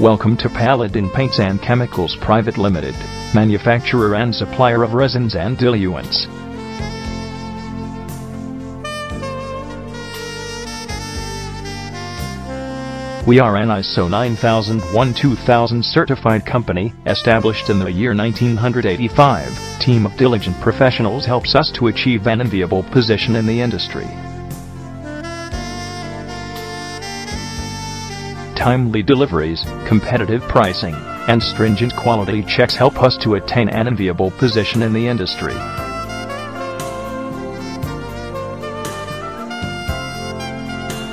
Welcome to Paladin Paints and Chemicals Private Limited, manufacturer and supplier of resins and diluents. We are an ISO 9001:2000 certified company, established in the year 1985. Team of diligent professionals helps us to achieve an enviable position in the industry. Timely deliveries, competitive pricing, and stringent quality checks help us to attain an enviable position in the industry.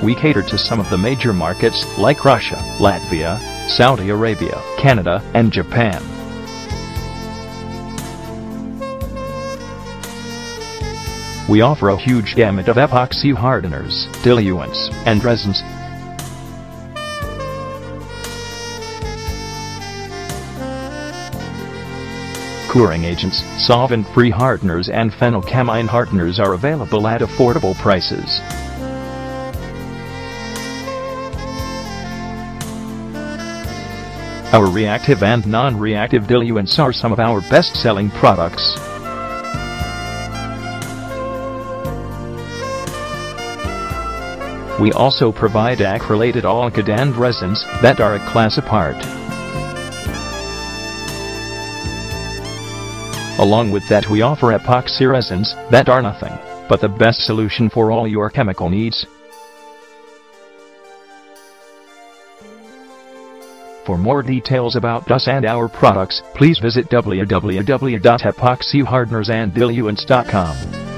We cater to some of the major markets like Russia, Latvia, Saudi Arabia, Canada, and Japan. We offer a huge gamut of epoxy hardeners, diluents, and resins. Curing agents, solvent-free hardeners, and phenalkamine hardeners are available at affordable prices. Our reactive and non-reactive diluents are some of our best-selling products. We also provide acrylated alkyd and resins that are a class apart. Along with that, we offer epoxy resins that are nothing but the best solution for all your chemical needs. For more details about us and our products, please visit www.epoxyhardenersanddiluents.com.